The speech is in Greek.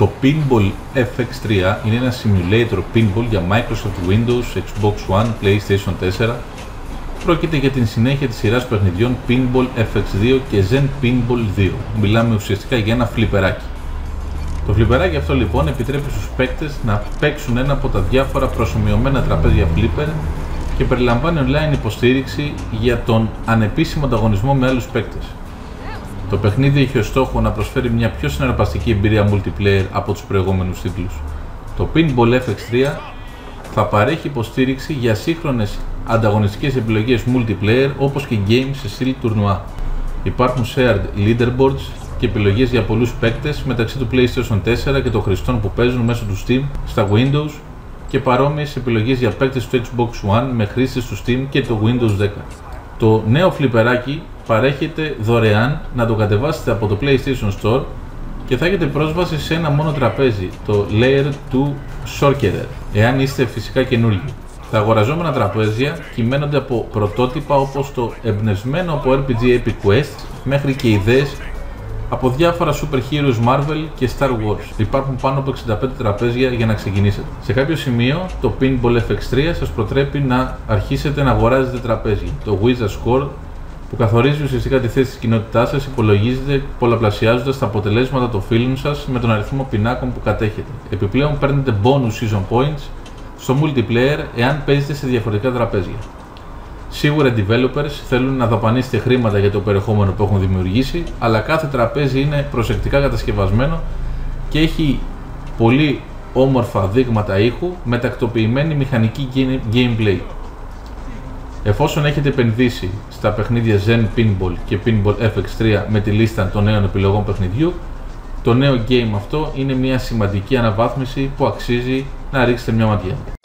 Το Pinball FX3 είναι ένα simulator pinball για Microsoft Windows, Xbox One, PlayStation 4. Πρόκειται για την συνέχεια της σειράς παιχνιδιών Pinball FX2 και Zen Pinball 2. Μιλάμε ουσιαστικά για ένα φλιπεράκι. Το φλιπεράκι αυτό λοιπόν επιτρέπει στους παίκτες να παίξουν ένα από τα διάφορα προσομοιωμένα τραπέζια φλίπερ και περιλαμβάνει online υποστήριξη για τον ανεπίσημο ανταγωνισμό με άλλους παίκτες. Το παιχνίδι έχει ως στόχο να προσφέρει μια πιο συναρπαστική εμπειρία multiplayer από τους προηγούμενους τίτλους. Το Pinball FX3 θα παρέχει υποστήριξη για σύγχρονες ανταγωνιστικές επιλογές multiplayer όπως και games σε στυλ τουρνουά. Υπάρχουν shared leaderboards και επιλογές για πολλούς παίκτες μεταξύ του PlayStation 4 και των χρηστών που παίζουν μέσω του Steam στα Windows και παρόμοιες επιλογές για παίκτες του Xbox One με χρήστες του Steam και το Windows 10. Το νέο φλιπεράκι παρέχεται δωρεάν να το κατεβάσετε από το PlayStation Store και θα έχετε πρόσβαση σε ένα μόνο τραπέζι, το Layer 2 Sorcerer, εάν είστε φυσικά καινούργοι. Τα αγοραζόμενα τραπέζια κυμαίνονται από πρωτότυπα όπως το εμπνευσμένο από RPG Epic Quest μέχρι και ιδέες από διάφορα super heroes Marvel και Star Wars. Υπάρχουν πάνω από 65 τραπέζια για να ξεκινήσετε. Σε κάποιο σημείο το Pinball FX3 σας προτρέπει να αρχίσετε να αγοράζετε τραπέζι. Το Wizard Score, που καθορίζει ουσιαστικά τη θέση της κοινότητάς σας, υπολογίζεται πολλαπλασιάζοντας τα αποτελέσματα των φίλων σας με τον αριθμό πινάκων που κατέχετε. Επιπλέον παίρνετε bonus season points στο multiplayer εάν παίζετε σε διαφορετικά τραπέζια. Σίγουρα οι developers θέλουν να δαπανίσετε χρήματα για το περιεχόμενο που έχουν δημιουργήσει, αλλά κάθε τραπέζι είναι προσεκτικά κατασκευασμένο και έχει πολύ όμορφα δείγματα ήχου με τακτοποιημένη μηχανική gameplay. Εφόσον έχετε επενδύσει στα παιχνίδια Zen Pinball και Pinball FX3 με τη λίστα των νέων επιλογών παιχνιδιού, το νέο game αυτό είναι μια σημαντική αναβάθμιση που αξίζει να ρίξετε μια ματιά.